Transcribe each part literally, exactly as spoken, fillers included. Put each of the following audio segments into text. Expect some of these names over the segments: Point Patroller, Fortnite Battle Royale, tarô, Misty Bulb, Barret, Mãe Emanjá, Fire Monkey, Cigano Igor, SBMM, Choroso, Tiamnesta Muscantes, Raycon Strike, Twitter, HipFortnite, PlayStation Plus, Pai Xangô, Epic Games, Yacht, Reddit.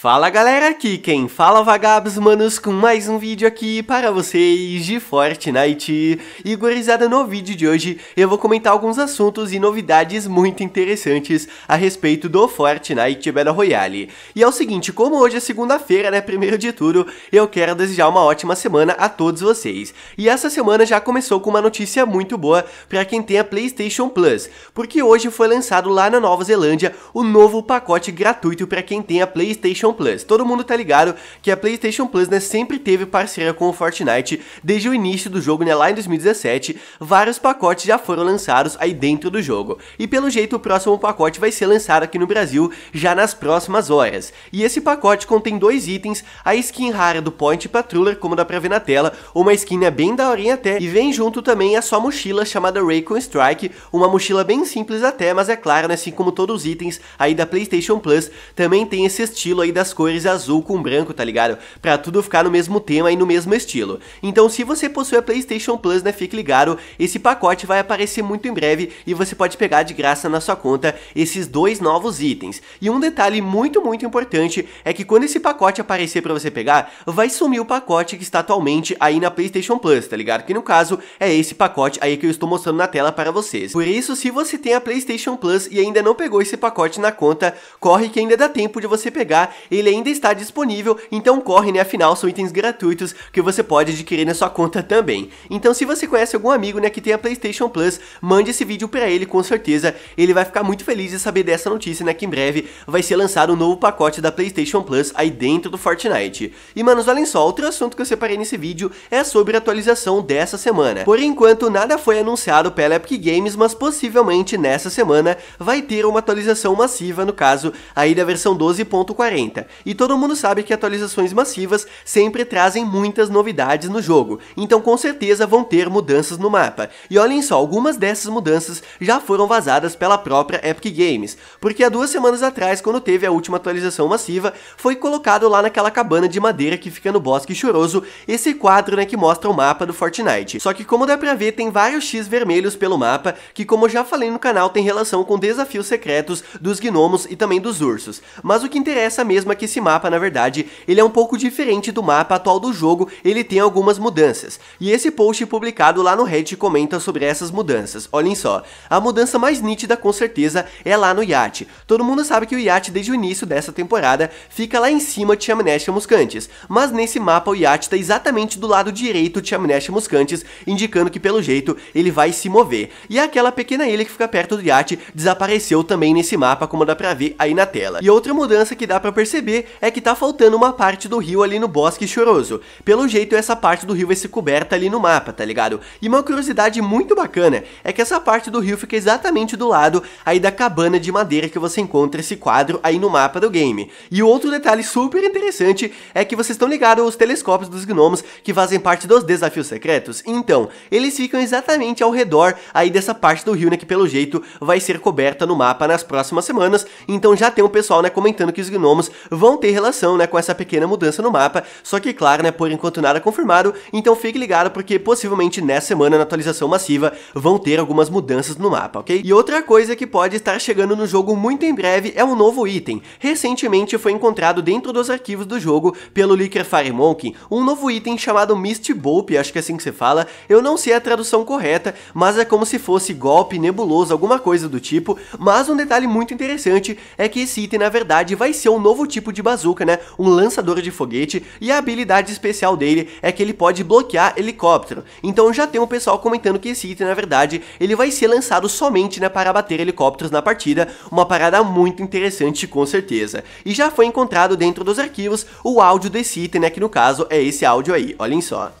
Fala galera, aqui quem fala vagabos manos com mais um vídeo aqui para vocês de Fortnite. E gurizada, no vídeo de hoje eu vou comentar alguns assuntos e novidades muito interessantes a respeito do Fortnite Battle Royale. E é o seguinte, como hoje é segunda-feira, né, primeiro de tudo, eu quero desejar uma ótima semana a todos vocês. E essa semana já começou com uma notícia muito boa para quem tem a PlayStation Plus, porque hoje foi lançado lá na Nova Zelândia o novo pacote gratuito para quem tem a PlayStation Plus. Todo mundo tá ligado que a PlayStation Plus, né, sempre teve parceria com o Fortnite desde o início do jogo, né, lá em dois mil e dezessete, vários pacotes já foram lançados aí dentro do jogo, e pelo jeito o próximo pacote vai ser lançado aqui no Brasil já nas próximas horas. E esse pacote contém dois itens, a skin rara do Point Patroller, como dá pra ver na tela, uma skin, né, bem daorinha até, e vem junto também a sua mochila chamada Raycon Strike, uma mochila bem simples até, mas é claro, né, assim como todos os itens aí da PlayStation Plus, também tem esse estilo aí da as cores azul com branco, tá ligado? Pra tudo ficar no mesmo tema e no mesmo estilo. Então, se você possui a PlayStation Plus, né, fique ligado, esse pacote vai aparecer muito em breve e você pode pegar de graça na sua conta esses dois novos itens. E um detalhe muito, muito importante é que quando esse pacote aparecer pra você pegar, vai sumir o pacote que está atualmente aí na PlayStation Plus, tá ligado? Que no caso é esse pacote aí que eu estou mostrando na tela para vocês. Por isso, se você tem a PlayStation Plus e ainda não pegou esse pacote na conta, corre que ainda dá tempo de você pegar. Ele ainda está disponível, então corre, né, afinal são itens gratuitos que você pode adquirir na sua conta também. Então, se você conhece algum amigo, né, que tem a PlayStation Plus, mande esse vídeo pra ele, com certeza ele vai ficar muito feliz de saber dessa notícia, né, que em breve vai ser lançado um novo pacote da PlayStation Plus aí dentro do Fortnite. E manos, olhem só, outro assunto que eu separei nesse vídeo é sobre a atualização dessa semana. Por enquanto, nada foi anunciado pela Epic Games, mas possivelmente nessa semana vai ter uma atualização massiva, no caso, aí da versão doze ponto quarenta. E todo mundo sabe que atualizações massivas sempre trazem muitas novidades no jogo, então com certeza vão ter mudanças no mapa. E olhem só, algumas dessas mudanças já foram vazadas pela própria Epic Games, porque há duas semanas atrás, quando teve a última atualização massiva, foi colocado lá naquela cabana de madeira que fica no bosque Choroso, esse quadro, né, que mostra o mapa do Fortnite. Só que, como dá pra ver, tem vários X vermelhos pelo mapa, que, como eu já falei no canal, tem relação com desafios secretos dos gnomos e também dos ursos. Mas o que interessa mesmo que esse mapa, na verdade, ele é um pouco diferente do mapa atual do jogo, ele tem algumas mudanças. E esse post publicado lá no Reddit comenta sobre essas mudanças. Olhem só, a mudança mais nítida com certeza é lá no Yacht. Todo mundo sabe que o Yacht, desde o início dessa temporada, fica lá em cima de Tiamnesta Muscantes, mas nesse mapa o Yacht está exatamente do lado direito de Tiamnesta Muscantes, indicando que pelo jeito ele vai se mover. E aquela pequena ilha que fica perto do Yacht desapareceu também nesse mapa, como dá pra ver aí na tela. E outra mudança que dá pra perceber é que tá faltando uma parte do rio ali no bosque Choroso. Pelo jeito, essa parte do rio vai ser coberta ali no mapa, tá ligado? E uma curiosidade muito bacana é que essa parte do rio fica exatamente do lado aí da cabana de madeira que você encontra esse quadro aí no mapa do game. E outro detalhe super interessante é que vocês estão ligados aos telescópios dos gnomos que fazem parte dos desafios secretos? Então, eles ficam exatamente ao redor aí dessa parte do rio, né, que pelo jeito vai ser coberta no mapa nas próximas semanas. Então já tem um pessoal, né, comentando que os gnomos vão ter relação, né, com essa pequena mudança no mapa. Só que, claro, né, por enquanto nada confirmado, então fique ligado, porque possivelmente nessa semana, na atualização massiva, vão ter algumas mudanças no mapa, ok? E outra coisa que pode estar chegando no jogo muito em breve é um novo item. Recentemente foi encontrado dentro dos arquivos do jogo, pelo leaker Fire Monkey, um novo item chamado Misty Bulb, acho que é assim que se fala, eu não sei a tradução correta, mas é como se fosse golpe, nebuloso, alguma coisa do tipo. Mas um detalhe muito interessante é que esse item, na verdade, vai ser um novo tipo tipo de bazuca, né, um lançador de foguete, e a habilidade especial dele é que ele pode bloquear helicóptero. Então já tem um pessoal comentando que esse item, na verdade, ele vai ser lançado somente, né, para abater helicópteros na partida, uma parada muito interessante com certeza. E já foi encontrado dentro dos arquivos o áudio desse item, né, que no caso é esse áudio aí, olhem só.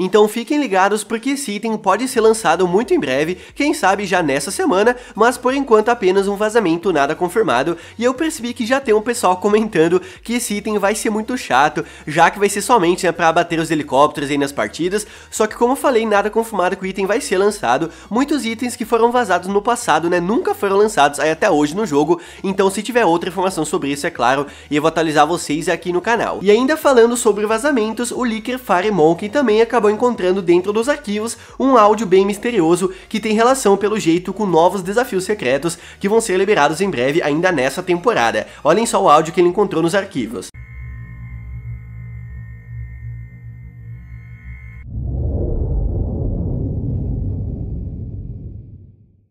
Então fiquem ligados, porque esse item pode ser lançado muito em breve, quem sabe já nessa semana, mas por enquanto apenas um vazamento, nada confirmado. E eu percebi que já tem um pessoal comentando que esse item vai ser muito chato, já que vai ser somente, né, pra abater os helicópteros aí nas partidas. Só que, como eu falei, nada confirmado que o item vai ser lançado. Muitos itens que foram vazados no passado, né, nunca foram lançados aí até hoje no jogo. Então, se tiver outra informação sobre isso, é claro, eu vou atualizar vocês aqui no canal. E ainda falando sobre vazamentos, o leaker Fire Monkey também acabou encontrando dentro dos arquivos um áudio bem misterioso que tem relação pelo jeito com novos desafios secretos que vão ser liberados em breve ainda nessa temporada. Olhem só o áudio que ele encontrou nos arquivos.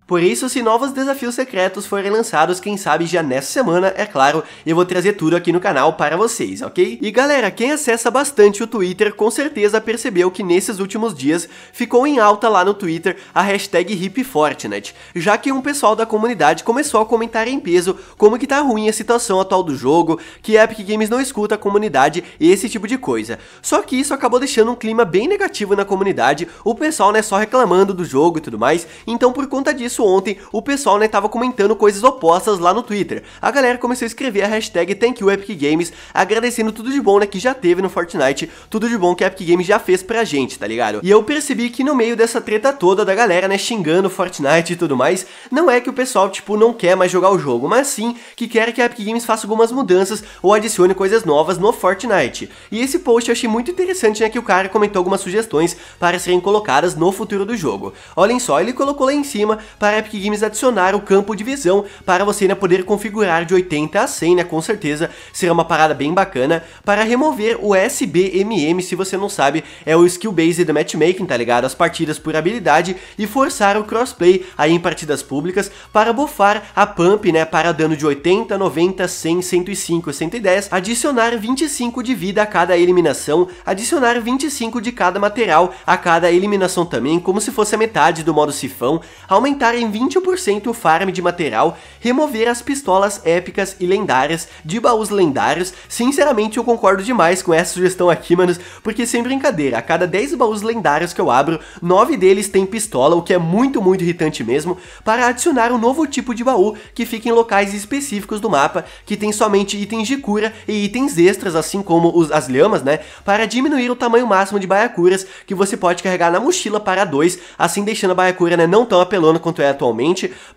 Por isso, se novos desafios secretos forem lançados, quem sabe já nessa semana, é claro, eu vou trazer tudo aqui no canal para vocês, ok? E galera, quem acessa bastante o Twitter com certeza percebeu que nesses últimos dias ficou em alta lá no Twitter a hashtag HipFortnite, já que um pessoal da comunidade começou a comentar em peso como que tá ruim a situação atual do jogo, que a Epic Games não escuta a comunidade e esse tipo de coisa. Só que isso acabou deixando um clima bem negativo na comunidade, o pessoal né só reclamando do jogo e tudo mais, então por conta disso ontem o pessoal né tava comentando coisas opostas lá no Twitter. A galera começou a escrever a hashtag Thank You Epic Games, agradecendo tudo de bom né que já teve no Fortnite, tudo de bom que a Epic Games já fez pra gente, tá ligado? E eu percebi que no meio dessa treta toda da galera né xingando Fortnite e tudo mais, não é que o pessoal tipo não quer mais jogar o jogo, mas sim que quer que a Epic Games faça algumas mudanças ou adicione coisas novas no Fortnite. E esse post eu achei muito interessante né que o cara comentou algumas sugestões para serem colocadas no futuro do jogo. Olhem só, ele colocou lá em cima para a Epic Games adicionar o campo de visão para você né, poder configurar de oitenta a cem, né, com certeza será uma parada bem bacana, para remover o S B M M, se você não sabe é o Skill Based Matchmaking, tá ligado? As partidas por habilidade, e forçar o crossplay aí em partidas públicas, para buffar a pump, né, para dano de oitenta, noventa, cem, cento e cinco, cento e dez, adicionar vinte e cinco de vida a cada eliminação, adicionar vinte e cinco de cada material a cada eliminação também, como se fosse a metade do modo sifão, aumentar em vinte por cento o farm de material, remover as pistolas épicas e lendárias de baús lendários. Sinceramente eu concordo demais com essa sugestão aqui, manos, porque sem brincadeira, a cada dez baús lendários que eu abro, nove deles tem pistola, o que é muito, muito irritante mesmo, para adicionar um novo tipo de baú que fica em locais específicos do mapa, que tem somente itens de cura e itens extras, assim como os, as lhamas, né, para diminuir o tamanho máximo de baiacuras que você pode carregar na mochila para dois, assim deixando a baiacura né, não tão apelona quanto é atualmente,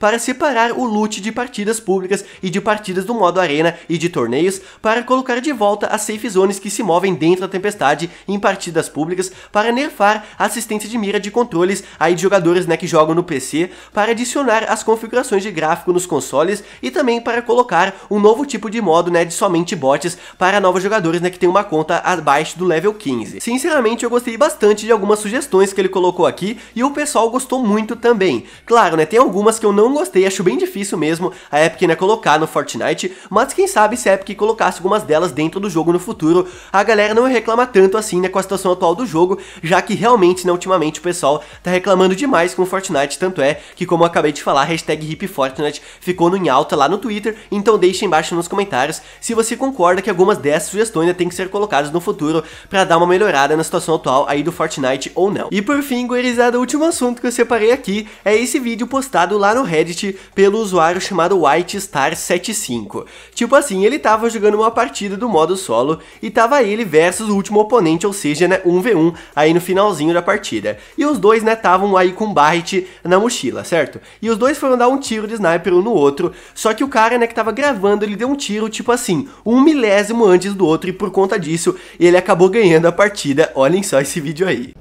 para separar o loot de partidas públicas e de partidas do modo arena e de torneios, para colocar de volta as safe zones que se movem dentro da tempestade em partidas públicas, para nerfar a assistência de mira de controles aí de jogadores né, que jogam no P C, para adicionar as configurações de gráfico nos consoles, e também para colocar um novo tipo de modo né, de somente bots para novos jogadores né, que tem uma conta abaixo do level quinze. Sinceramente eu gostei bastante de algumas sugestões que ele colocou aqui e o pessoal gostou muito também. Claro, Claro, né, tem algumas que eu não gostei, acho bem difícil mesmo a Epic né, colocar no Fortnite, mas quem sabe se a Epic colocasse algumas delas dentro do jogo no futuro, a galera não reclama tanto assim né, com a situação atual do jogo, já que realmente, né, ultimamente o pessoal tá reclamando demais com o Fortnite, tanto é que, como eu acabei de falar, a hashtag HipFortnite ficou no em alta lá no Twitter, então deixa embaixo nos comentários se você concorda que algumas dessas sugestões né, tem que ser colocadas no futuro pra dar uma melhorada na situação atual aí do Fortnite ou não. E por fim, gurizada, o último assunto que eu separei aqui é esse vídeo vídeo postado lá no Reddit pelo usuário chamado White Star setenta e cinco. Tipo assim, ele tava jogando uma partida do modo solo e tava ele versus o último oponente, ou seja, né, um v um aí no finalzinho da partida. E os dois, né, tavam aí com Barret na mochila, certo? E os dois foram dar um tiro de sniper um no outro, só que o cara, né, que tava gravando, ele deu um tiro, tipo assim, um milésimo antes do outro e por conta disso, ele acabou ganhando a partida. Olhem só esse vídeo aí.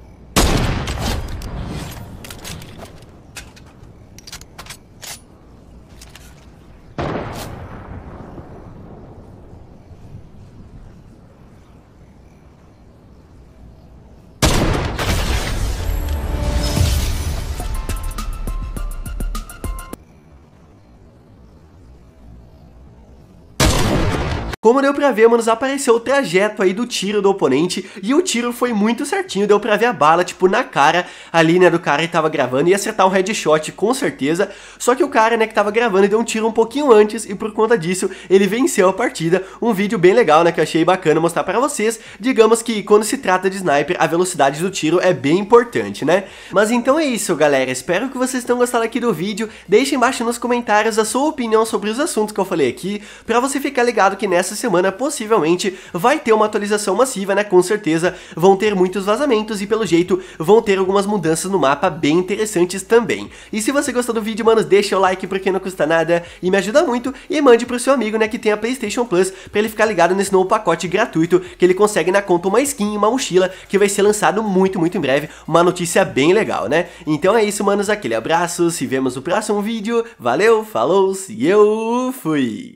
Como deu pra ver, manos, apareceu o trajeto aí do tiro do oponente, e o tiro foi muito certinho, deu pra ver a bala, tipo, na cara ali, né, do cara que tava gravando, e acertar um headshot, com certeza, só que o cara, né, que tava gravando, deu um tiro um pouquinho antes, e por conta disso, ele venceu a partida. Um vídeo bem legal, né, que eu achei bacana mostrar pra vocês. Digamos que, quando se trata de sniper, a velocidade do tiro é bem importante, né? Mas então é isso, galera, espero que vocês tenham gostado aqui do vídeo, deixem embaixo nos comentários a sua opinião sobre os assuntos que eu falei aqui, pra você ficar ligado que nessa essa semana possivelmente vai ter uma atualização massiva, né? Com certeza vão ter muitos vazamentos e pelo jeito vão ter algumas mudanças no mapa bem interessantes também. E se você gostou do vídeo, mano, deixa o like porque não custa nada e me ajuda muito, e mande pro seu amigo, né, que tem a PlayStation Plus, pra ele ficar ligado nesse novo pacote gratuito que ele consegue na conta uma skin e uma mochila que vai ser lançado muito, muito em breve, uma notícia bem legal, né? Então é isso, manos, aquele abraço, se vemos no próximo vídeo, valeu, falou, e eu fui!